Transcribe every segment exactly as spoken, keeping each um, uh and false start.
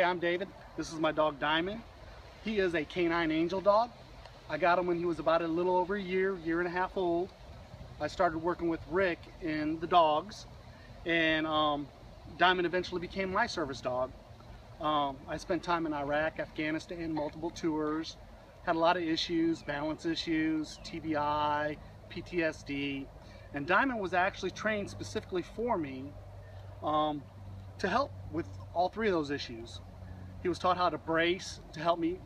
Hey, I'm David. This is my dog Diamond. He is a Canine Angel dog. I got him when he was about a little over a year, year and a half old. I started working with Rick in the dogs, and um, Diamond eventually became my service dog. Um, I spent time in Iraq, Afghanistan, multiple tours, had a lot of issues, balance issues, T B I, P T S D, and Diamond was actually trained specifically for me um, to help with all three of those issues. He was taught how to brace to help me,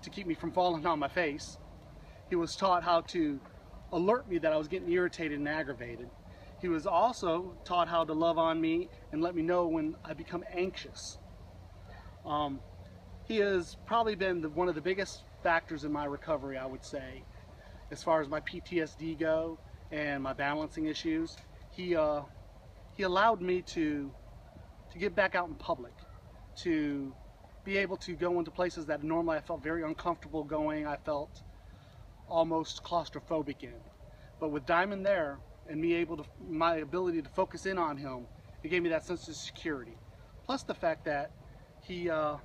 to keep me from falling on my face. He was taught how to alert me that I was getting irritated and aggravated. He was also taught how to love on me and let me know when I become anxious. Um, he has probably been the, one of the biggest factors in my recovery, I would say, as far as my P T S D go and my balancing issues. He, uh, he allowed me to, to get back out in public, to be able to go into places that normally I felt very uncomfortable going. I felt almost claustrophobic in. But with Diamond there and me able to, my ability to focus in on him, it gave me that sense of security. Plus the fact that He, uh,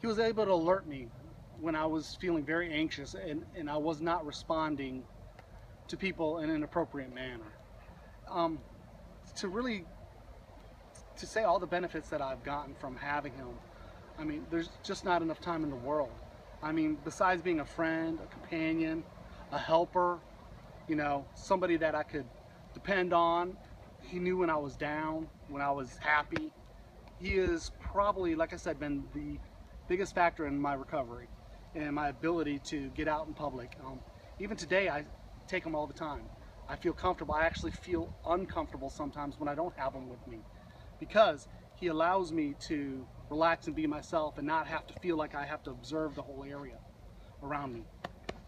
he was able to alert me when I was feeling very anxious and, and I was not responding to people in an appropriate manner. Um, to really, to say all the benefits that I've gotten from having him, I mean, there's just not enough time in the world. I mean, besides being a friend, a companion, a helper, you know, somebody that I could depend on. He knew when I was down, when I was happy. He is probably, like I said, been the biggest factor in my recovery and my ability to get out in public. Um, even today, I take him all the time. I feel comfortable. I actually feel uncomfortable sometimes when I don't have him with me, because he allows me to relax and be myself and not have to feel like I have to observe the whole area around me.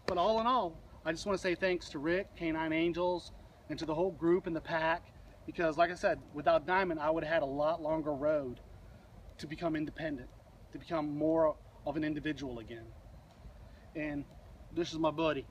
But all in all, I just want to say thanks to Rick, Canine Angels, and to the whole group and the pack. Because, like I said, without Diamond, I would have had a lot longer road to become independent, to become more of an individual again. And this is my buddy.